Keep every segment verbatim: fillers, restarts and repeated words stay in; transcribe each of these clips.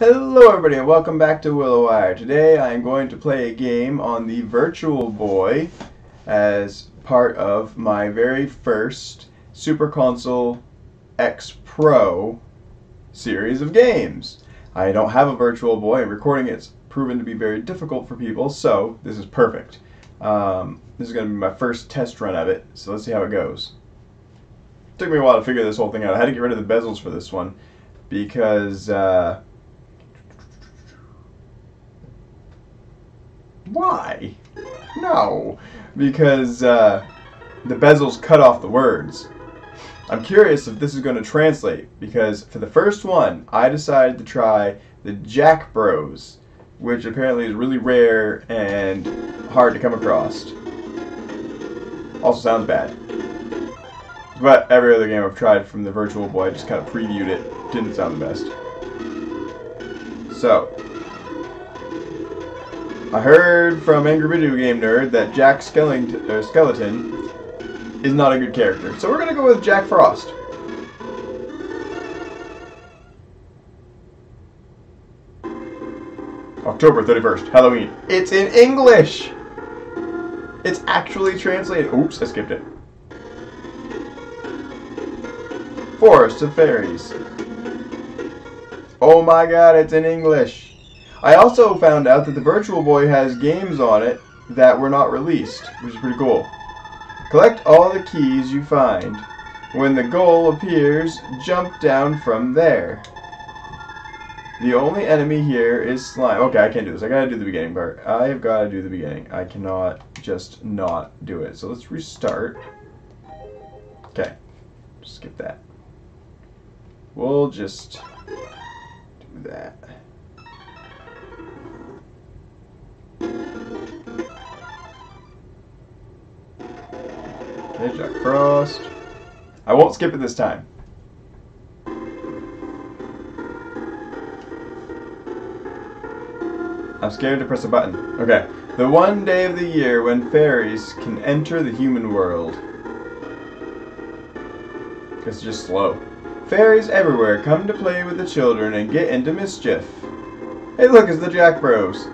Hello everybody and welcome back to Willowier. Today I am going to play a game on the Virtual Boy as part of my very first Super Console X Pro series of games. I don't have a Virtual Boy and recording it's proven to be very difficult for people, so this is perfect. Um, this is going to be my first test run of it, so let's see how it goes. It took me a while to figure this whole thing out. I had to get rid of the bezels for this one because... Uh, Why? No, because uh, the bezels cut off the words. I'm curious if this is going to translate, because for the first one, I decided to try the Jack Bros, which apparently is really rare and hard to come across. Also sounds bad. But every other game I've tried from the Virtual Boy, I just kind of previewed it. Didn't sound the best. So... I heard from Angry Video Game Nerd that Jack Skellington, or Skeleton is not a good character. So we're going to go with Jack Frost. October thirty-first, Halloween. It's in English! It's actually translated. Oops, I skipped it. Forest of Fairies. Oh my god, it's in English. I also found out that the Virtual Boy has games on it that were not released, which is pretty cool. Collect all the keys you find. When the goal appears, jump down from there. The only enemy here is slime. Okay, I can't do this. I gotta do the beginning part. I've gotta do the beginning. I cannot just not do it. So let's restart. Okay. Skip that. We'll just do that. Okay, Jack Frost. I won't skip it this time. I'm scared to press a button. Okay. The one day of the year when fairies can enter the human world. It's just slow. Fairies everywhere come to play with the children and get into mischief. Hey look, it's the Jack Bros.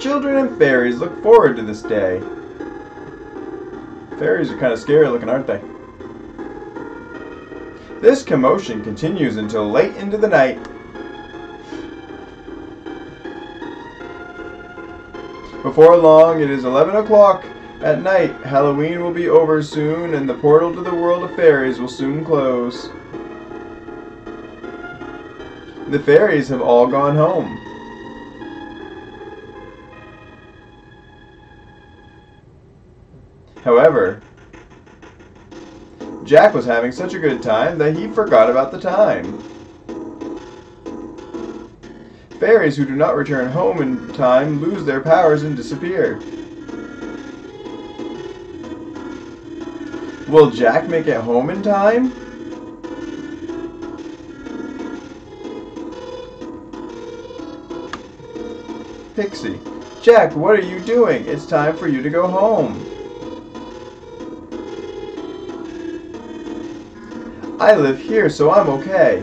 Children and fairies look forward to this day. Fairies are kind of scary looking, aren't they? This commotion continues until late into the night. Before long, it is eleven o'clock at night. Halloween will be over soon, and the portal to the world of fairies will soon close. The fairies have all gone home. However, Jack was having such a good time that he forgot about the time. Fairies who do not return home in time lose their powers and disappear. Will Jack make it home in time? Pixie, Jack, what are you doing? It's time for you to go home. I live here, so I'm okay.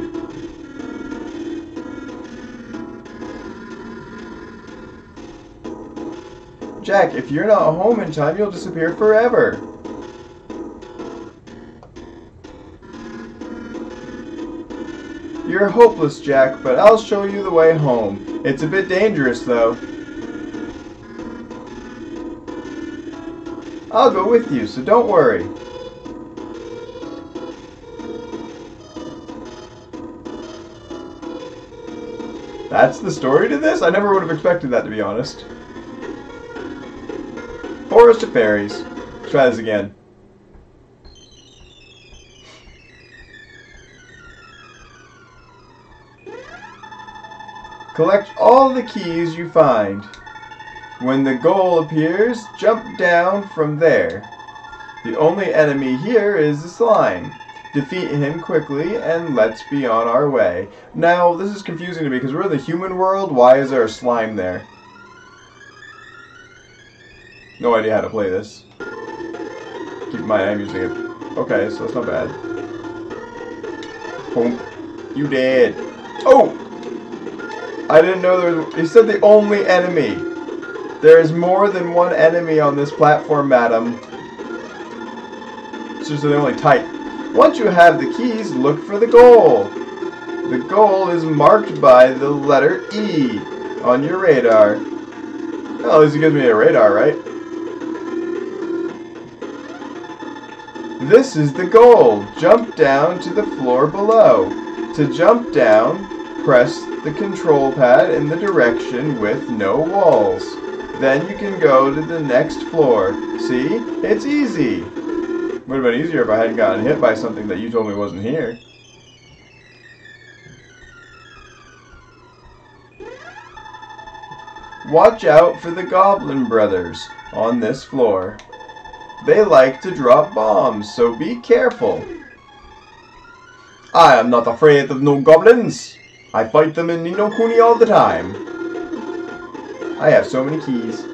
Jack, if you're not home in time, you'll disappear forever. You're hopeless, Jack, but I'll show you the way home. It's a bit dangerous, though. I'll go with you, so don't worry. That's the story to this? I never would have expected that, to be honest. Forest of Fairies. Let's try this again. Collect all the keys you find. When the goal appears, jump down from there. The only enemy here is the slime. Defeat him quickly, and let's be on our way. Now, this is confusing to me, because we're in the human world. Why is there a slime there? No idea how to play this. Keep in mind, I'm using it. Okay, so that's not bad. Boom. You dead. Oh! I didn't know there was... You said the only enemy. There is more than one enemy on this platform, madam. It's just the only type. Once you have the keys, look for the goal. The goal is marked by the letter E on your radar. Well, at least it gives me a radar, right? This is the goal. Jump down to the floor below. To jump down, press the control pad in the direction with no walls. Then you can go to the next floor. See? It's easy. Would have been easier if I hadn't gotten hit by something that you told me wasn't here. Watch out for the Goblin Brothers on this floor. They like to drop bombs, so be careful. I am not afraid of no goblins. I fight them in Ni no Kuni all the time. I have so many keys.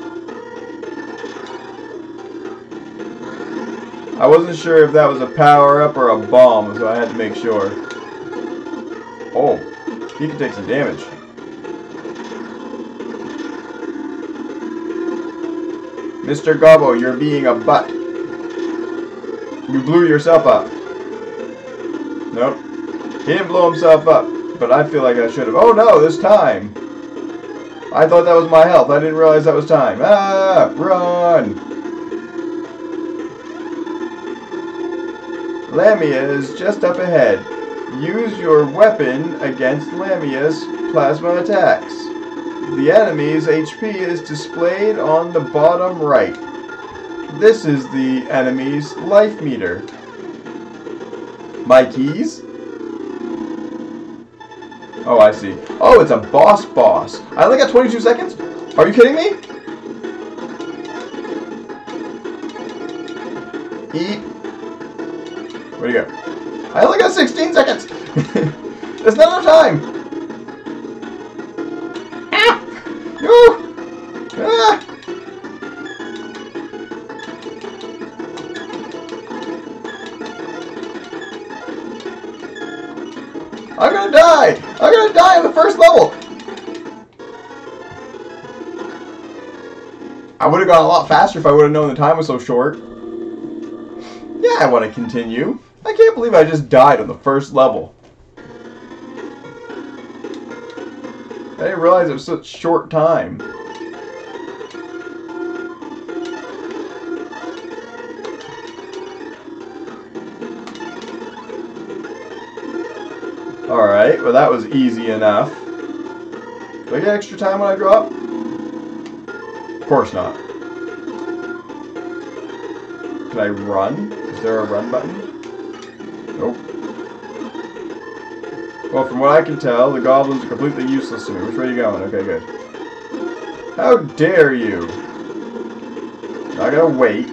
I wasn't sure if that was a power-up or a bomb, so I had to make sure. Oh, he can take some damage. Mister Gobbo, you're being a butt. You blew yourself up. Nope. He didn't blow himself up, but I feel like I should have. Oh no, this time. I thought that was my health. I didn't realize that was time. Ah, run. Lamia is just up ahead. Use your weapon against Lamia's plasma attacks. The enemy's H P is displayed on the bottom right. This is the enemy's life meter. My keys? Oh, I see. Oh, it's a boss boss. I only got twenty-two seconds? Are you kidding me? Eep. Where'd you go? I only got sixteen seconds! That's not enough time! I'm gonna die! I'm gonna die on the first level! I would have gone a lot faster if I would have known the time was so short. Yeah, I want to continue. I can't believe I just died on the first level. I didn't realize it was such a short time. Alright, well that was easy enough. Do I get extra time when I drop? Of course not. Can I run? Is there a run button? Nope. Well, from what I can tell, the goblins are completely useless to me. Which way are you going? Okay, good. How dare you! I gotta wait.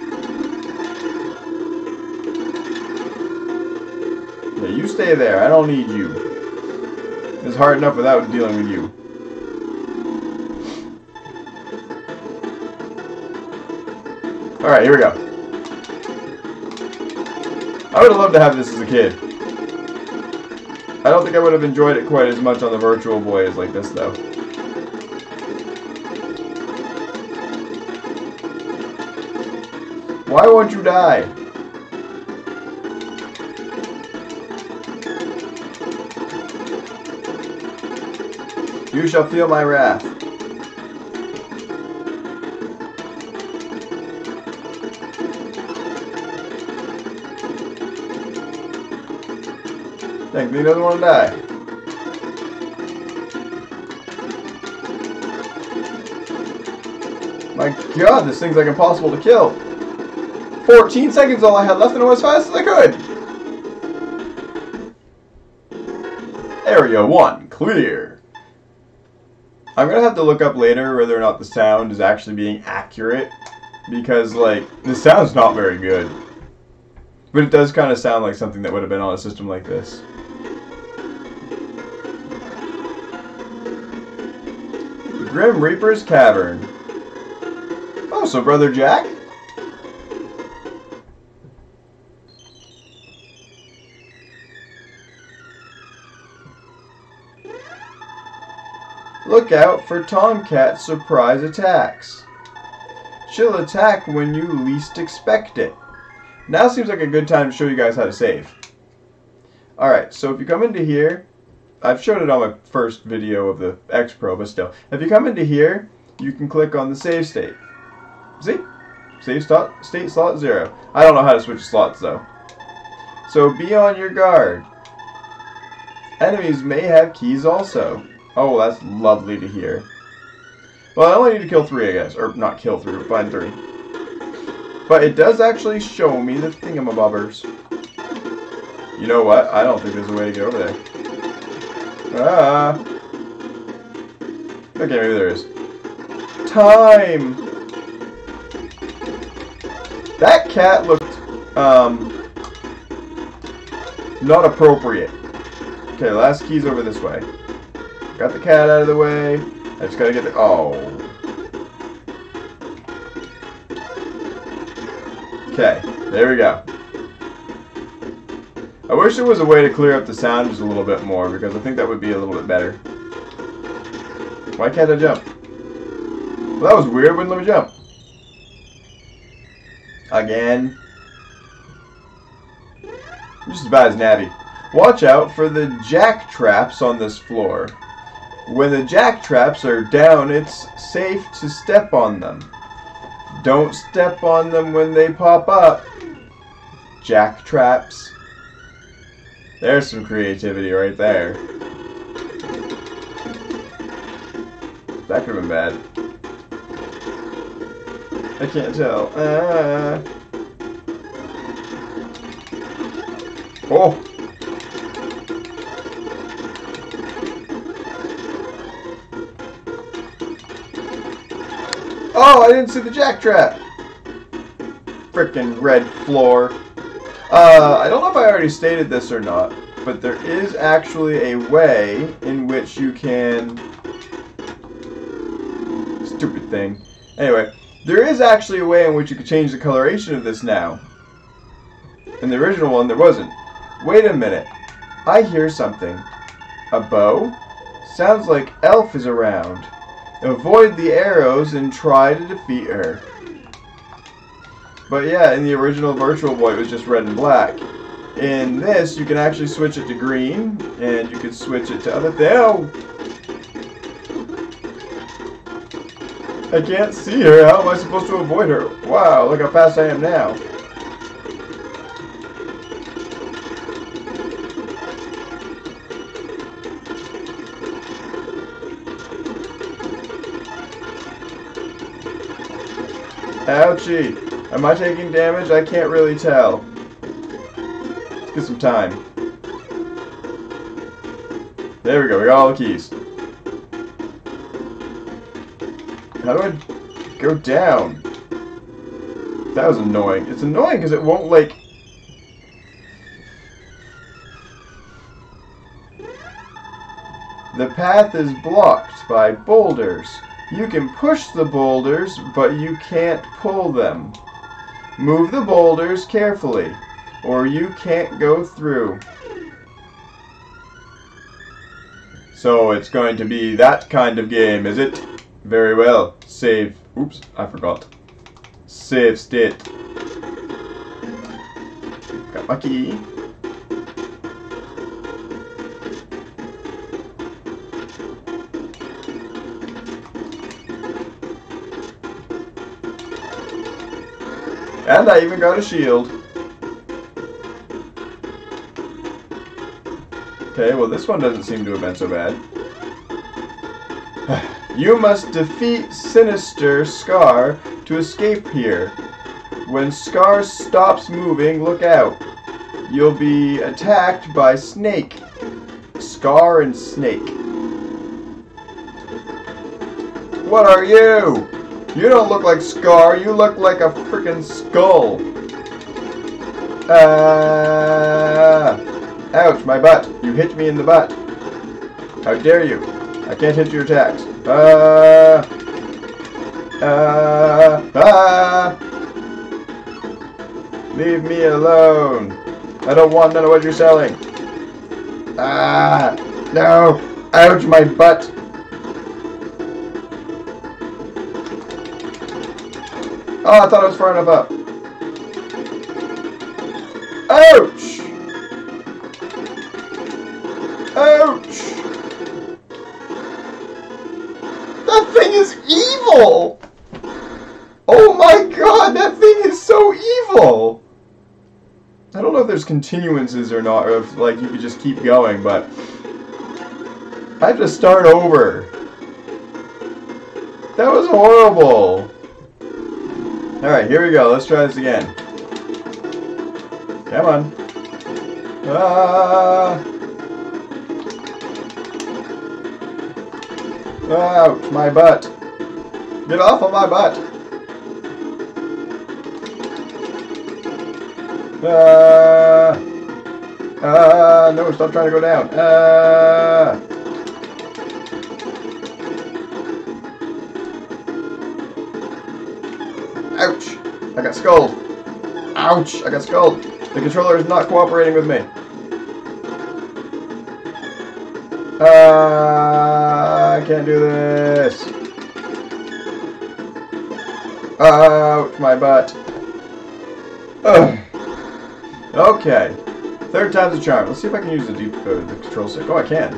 Yeah, you stay there. I don't need you. It's hard enough without dealing with you. Alright, here we go. I would have loved to have this as a kid. I don't think I would have enjoyed it quite as much on the Virtual Boy as like this, though. Why won't you die? You shall feel my wrath. Thankfully, he doesn't want to die. My God, this thing's like impossible to kill. fourteen seconds all I had left, and I was fast as I could. Area one, clear. I'm gonna have to look up later whether or not the sound is actually being accurate, because like the sound's not very good, but it does kind of sound like something that would have been on a system like this. Grim Reaper's Cavern. Oh, so Brother Jack? Look out for Tomcat's surprise attacks. She'll attack when you least expect it. Now seems like a good time to show you guys how to save. Alright, so if you come into here, I've showed it on my first video of the X Pro, but still. If you come into here, you can click on the save state. See? Save slot, state slot zero. I don't know how to switch slots though. So be on your guard. Enemies may have keys also. Oh, that's lovely to hear. Well, I only need to kill three, I guess. Or not kill three, but find three. But it does actually show me the thingamabobbers. You know what? I don't think there's a way to get over there. Ah. Okay, maybe there is. Time! That cat looked, um, not appropriate. Okay, last key's over this way. Got the cat out of the way. I just gotta get the... Oh. Okay, there we go. I wish there was a way to clear up the sound just a little bit more, because I think that would be a little bit better. Why can't I jump? Well, that was weird. Wouldn't let me jump. Again. I'm just as bad as Navi. Watch out for the jack traps on this floor. When the jack traps are down, it's safe to step on them. Don't step on them when they pop up. Jack traps. There's some creativity right there. That could have been bad. I can't tell. Uh. Oh! Oh, I didn't see the jack trap! Frickin' red floor. Uh, I don't know if I already stated this or not, but there is actually a way in which you can... Stupid thing. Anyway, there is actually a way in which you can change the coloration of this now. In the original one, there wasn't. Wait a minute. I hear something. A bow? Sounds like Elf is around. Avoid the arrows and try to defeat her. But yeah, in the original Virtual Boy, it was just red and black. In this, you can actually switch it to green, and you can switch it to other things. Oh! I can't see her. How am I supposed to avoid her? Wow, look how fast I am now. Ouchie. Am I taking damage? I can't really tell. Let's get some time. There we go. We got all the keys. How do I go down? That was annoying. It's annoying because it won't, like... The path is blocked by boulders. You can push the boulders, but you can't pull them. Move the boulders carefully, or you can't go through. So it's going to be that kind of game, is it? Very well. Save. Oops, I forgot. Save state. Got my key. And I even got a shield. Okay, well this one doesn't seem to have been so bad. You must defeat Sinister Scar to escape here. When Scar stops moving, look out. You'll be attacked by Snake. Scar and Snake. What are you? You don't look like Scar, you look like a freaking skull. Uh, ouch, my butt. You hit me in the butt. How dare you? I can't hit your attacks. Uh, uh, ah. Leave me alone. I don't want none of what you're selling. Ah, no. Ouch, my butt. Oh, I thought I was far enough up. Ouch! Ouch! That thing is evil! Oh my god, that thing is so evil! I don't know if there's continuances or not, or if, like, you could just keep going, but... I have to start over. That was horrible. Alright, here we go. Let's try this again. Come on. Ah! Ouch, my butt. Get off of my butt. Uh, uh, no, stop trying to go down. Uh, ouch! I got scolded. Ouch! I got scolded. The controller is not cooperating with me. Uh, I can't do this. Ouch, my butt. Ugh. Okay, third time's a charm. Let's see if I can use the, deep, uh, the control stick. Oh, I can.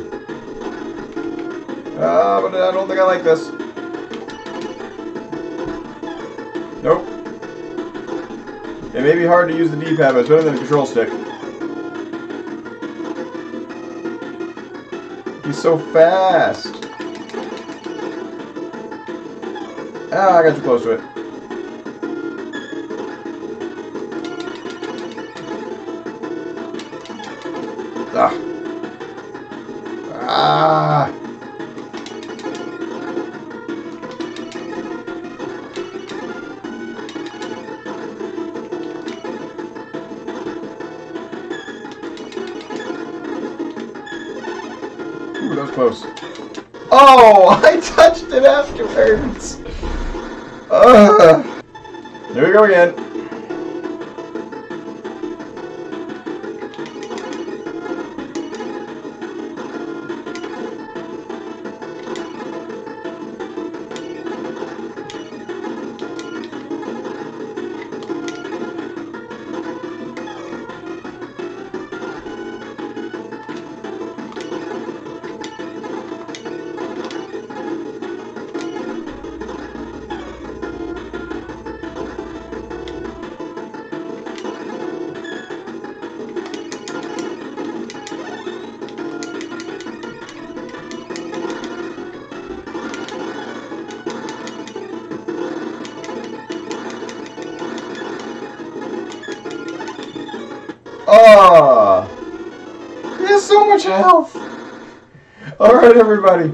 Uh, but I don't think I like this. Nope. It may be hard to use the D-pad, but it's better than the control stick. He's so fast. Ah, I got too close to it. Ah. Ah. Ooh, that was close. Oh, I touched it afterwards. Uh. Here we go again. Ah, oh, he has so much health. Alright everybody,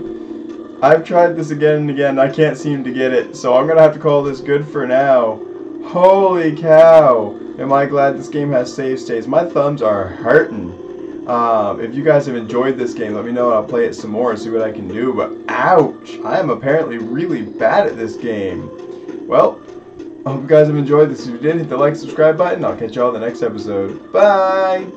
I've tried this again and again. I can't seem to get it, so I'm going to have to call this good for now. Holy cow, am I glad this game has save states. My thumbs are hurting. Um, if you guys have enjoyed this game, let me know and I'll play it some more and see what I can do. But ouch, I am apparently really bad at this game. Well, I hope you guys have enjoyed this. If you did, hit the like, subscribe button. I'll catch you all in the next episode. Bye!